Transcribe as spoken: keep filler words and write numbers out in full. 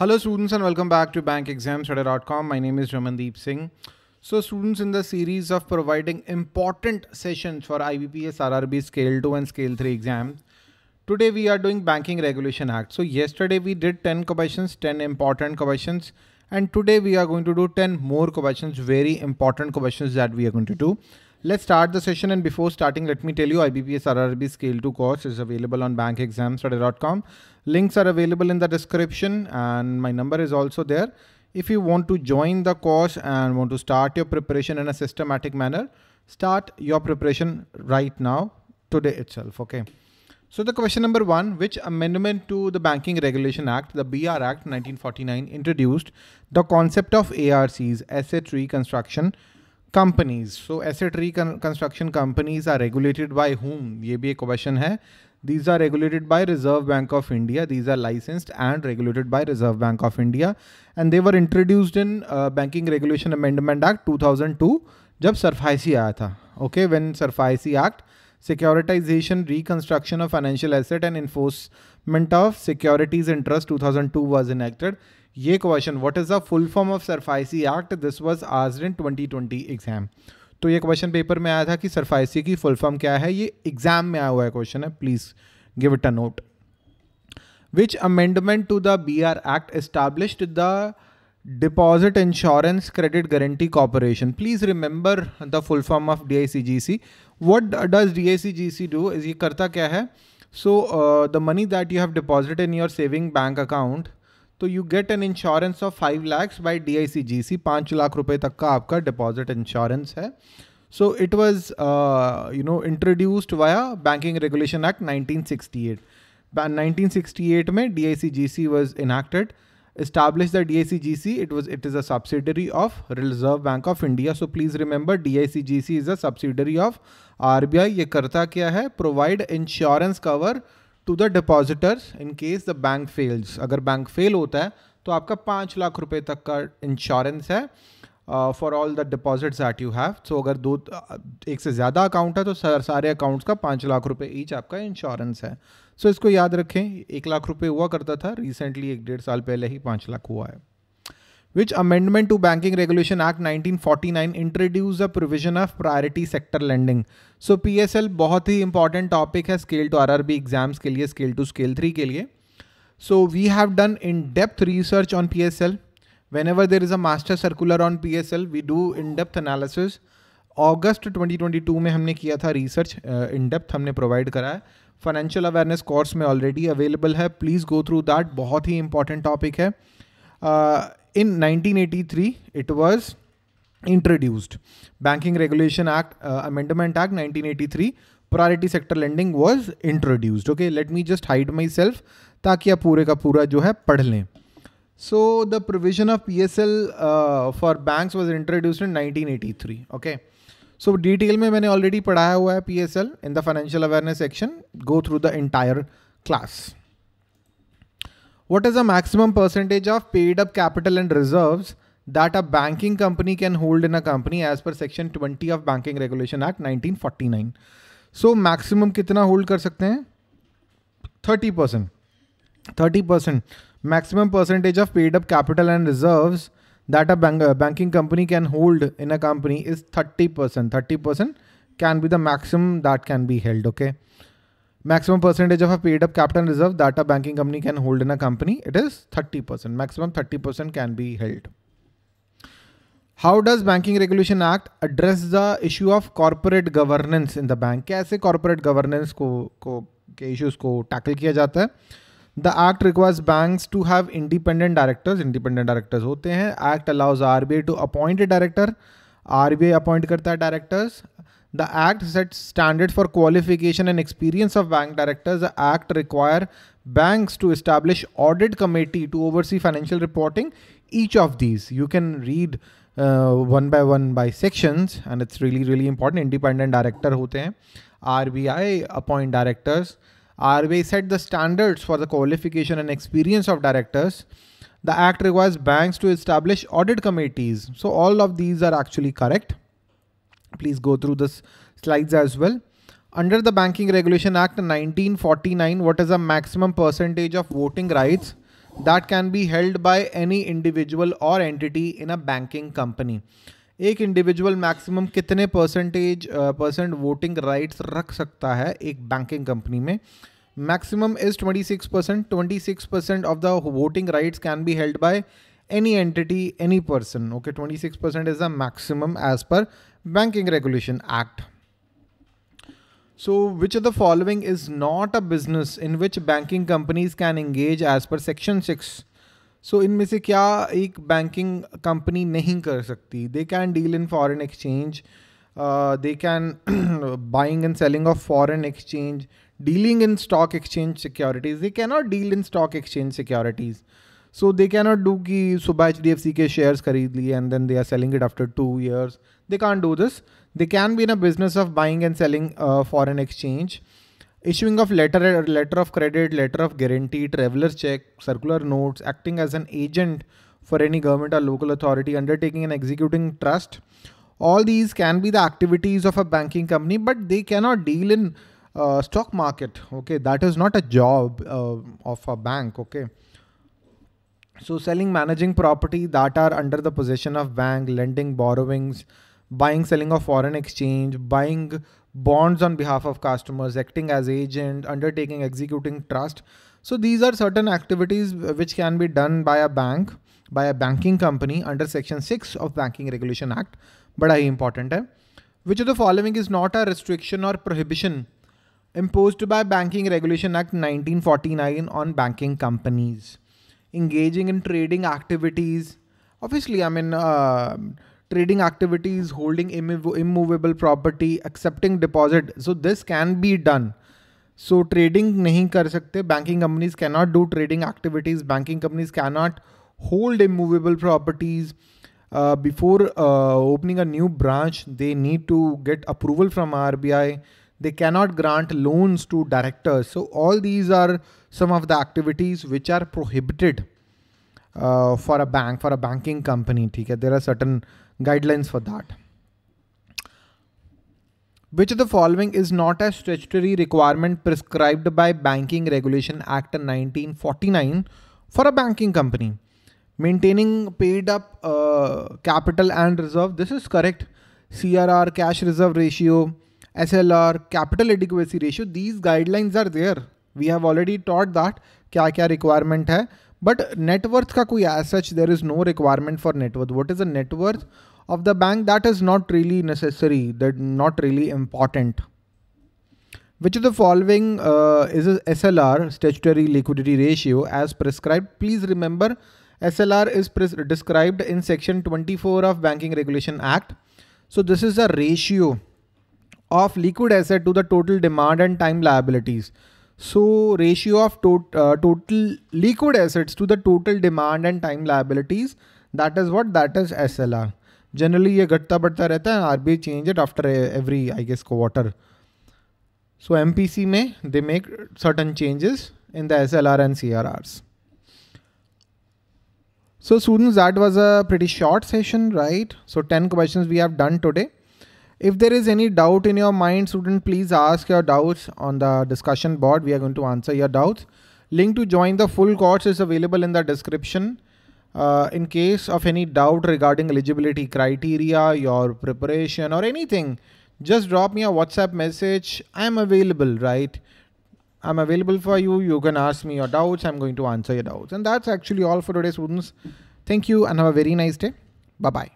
Hello students and welcome back to bank exams today dot com. My name is Ramandeep Singh. So students, in the series of providing important sessions for I B P S, R R B, Scale two and Scale three exams, today we are doing Banking Regulation Act. So yesterday we did ten questions, ten important questions, and today we are going to do ten more questions, very important questions that we are going to do. Let's start the session, and before starting, let me tell you I B P S R R B Scale two course is available on bank exams today dot com. Links are available in the description and my number is also there. If you want to join the course and want to start your preparation in a systematic manner, start your preparation right now, today itself, okay? So the question number one, which amendment to the Banking Regulation Act, the B R Act nineteen forty-nine, introduced the concept of A R Cs, asset reconstruction companies. So asset reconstruction companies are regulated by whom? Ye bhi ek question hai. These are regulated by Reserve Bank of India. These are licensed and regulated by Reserve Bank of India. And they were introduced in uh, Banking Regulation Amendment Act two thousand two, jab SARFAESI aaya tha. Okay, when SARFAESI Act, Securitization, Reconstruction of Financial Asset and Enforcement of Securities and Trust two thousand two was enacted. Ye question, what is the full form of SARFAESI Act? This was asked in twenty twenty exam. तो ये question paper में आया था कि SARFAESI की full form क्या है, ये एग्जाम में आया हुआ है क्वेश्चन है, please give it a note. Which amendment to the B R act established the deposit insurance credit guarantee corporation. Please remember the full form of D I C G C. What does D I C G C do, ये करता क्या है? So the money that you have deposit in your saving bank account, तो you get an insurance of five lakhs by D I C G C. पाँच लाख रुपए तक का आपका डिपॉजिट इंश्योरेंस है. So it was you know introduced via banking regulation act nineteen sixty eight. Nineteen sixty eight में D I C G C was enacted, establish the D I C G C. It was it is a subsidiary of Reserve Bank of India. So please remember D I C G C is a subsidiary of R B I. ये करता क्या है? Provide insurance cover to the depositors in case the bank fails. अगर bank fail होता है तो आपका पाँच लाख रुपए तक का इंश्योरेंस है for all the deposits that you have. So अगर दो एक से ज़्यादा अकाउंट है तो सारे अकाउंट्स का पाँच लाख रुपए ईच आपका इंश्योरेंस है. सो so, इसको याद रखें. एक लाख रुपए हुआ करता था, रिसेंटली एक डेढ़ साल पहले ही पाँच लाख हुआ है. Which amendment to Banking Regulation Act nineteen forty-nine introduced a provision of priority sector lending. So P S L बहुत ही important topic है scale to R R B exams के लिए, scale to scale three के लिए. So we have done in-depth research on P S L. Whenever there is a master circular on P S L, we do in-depth analysis. August twenty twenty-two में हमने किया था research, in-depth हमने provide करा है. Financial awareness course में already available है. Please go through that. बहुत ही important topic है. Uh, in nineteen eighty-three, it was introduced. Banking Regulation Act, uh, Amendment Act nineteen eighty-three, priority sector lending was introduced. Okay, let me just hide myself ताकि आप पूरे का पूरा जो है पढ़ लें. So the provision of P S L uh, for banks was introduced in nineteen eighty-three. Okay, so detail में मैंने already पढ़ाया हुआ है P S L in the financial awareness section. Go through the entire class. What is the maximum percentage of paid up capital and reserves that a banking company can hold in a company as per section twenty of Banking Regulation Act nineteen forty-nine? So maximum कितना hold कर सकते हैं? thirty percent. thirty percent. Maximum percentage of paid up capital and reserves that a bank, uh, banking company can hold in a company is thirty percent. thirty percent can be the maximum that can be held. Okay. Maximum percentage of a paid up capital reserve that a banking company can hold in a company, it is thirty percent. Maximum thirty percent can be held. How does Banking Regulation Act address the issue of corporate governance in the bank? कैसे corporate governance को, को, के issues को tackle किया जाता है? The Act requires banks to have independent directors. Independent directors होते हैं. Act allows R B I to appoint a director. R B I appoint करता है directors. The Act sets standards for qualification and experience of bank directors. The Act requires banks to establish audit committee to oversee financial reporting. Each of these, you can read uh, one by one by sections, and it's really, really important. Independent director hote hain. R B I appoint directors. R B I set the standards for the qualification and experience of directors. The Act requires banks to establish audit committees. So all of these are actually correct. Please go through the slides as well. Under the Banking Regulation Act nineteen forty-nine, what is the maximum percentage of voting rights that can be held by any individual or entity in a banking company. एक individual maximum कितने percentage percent voting rights रख सकता है एक banking company में? Maximum is twenty-six percent. twenty-six percent of the voting rights can be held by any entity, any person. Okay, twenty-six percent is the maximum as per Banking Regulation Act. So which of the following is not a business in which banking companies can engage as per section six? So इनमें से क्या एक banking company नहीं कर सकती? They can deal in foreign exchange, uh, they can buying and selling of foreign exchange, dealing in stock exchange securities. They cannot deal in stock exchange securities. So they cannot do कि सुबह H D F C के shares खरीद लिए and then they are selling it after two years. They can't do this. They can be in a business of buying and selling uh, foreign exchange, issuing of letter, letter of credit, letter of guarantee, traveler's check, circular notes, acting as an agent for any government or local authority, undertaking and executing trust. All these can be the activities of a banking company, but they cannot deal in uh, stock market. Okay, that is not a job uh, of a bank. Okay. So selling, managing property that are under the possession of bank, lending, borrowings, buying, selling of foreign exchange, buying bonds on behalf of customers, acting as agent, undertaking, executing trust. So these are certain activities which can be done by a bank, by a banking company under section six of Banking Regulation Act. Bada hi important hai. Which of the following is not a restriction or prohibition imposed by Banking Regulation Act nineteen forty-nine on banking companies? Engaging in trading activities. Obviously, I mean, uh, trading activities, holding immo immovable property, accepting deposit. So this can be done. So trading nahi kar sakte. Banking companies cannot do trading activities. Banking companies cannot hold immovable properties. Uh, before uh, opening a new branch, they need to get approval from R B I. They cannot grant loans to directors. So all these are some of the activities which are prohibited uh, for a bank, for a banking company. There are certain guidelines for that. Which of the following is not a statutory requirement prescribed by Banking Regulation Act nineteen forty-nine for a banking company? Maintaining paid up uh, capital and reserve. This is correct. C R R, cash reserve ratio, S L R, capital adequacy ratio, these guidelines are there. We have already taught that kya kya requirement hai. But net worth ka koi as such, there is no requirement for net worth. What is the net worth of the bank? That is not really necessary, that not really important. Which of the following uh, is S L R, statutory liquidity ratio, as prescribed? Please remember, S L R is described in section twenty-four of Banking Regulation Act. So this is a ratio of liquid asset to the total demand and time liabilities. So ratio of tot uh, total liquid assets to the total demand and time liabilities, that is what, that is S L R. Generally ye ghatta badhta rehta hai, R B I change it after every, I guess, quarter. So M P C mein they make certain changes in the S L R and C R Rs. So students, that was a pretty short session, right? So ten questions we have done today. If there is any doubt in your mind, student, please ask your doubts on the discussion board. We are going to answer your doubts. Link to join the full course is available in the description. Uh, in case of any doubt regarding eligibility criteria, your preparation or anything, just drop me a WhatsApp message. I'm available, right? I'm available for you. You can ask me your doubts. I'm going to answer your doubts. And that's actually all for today, students. Thank you and have a very nice day. Bye-bye.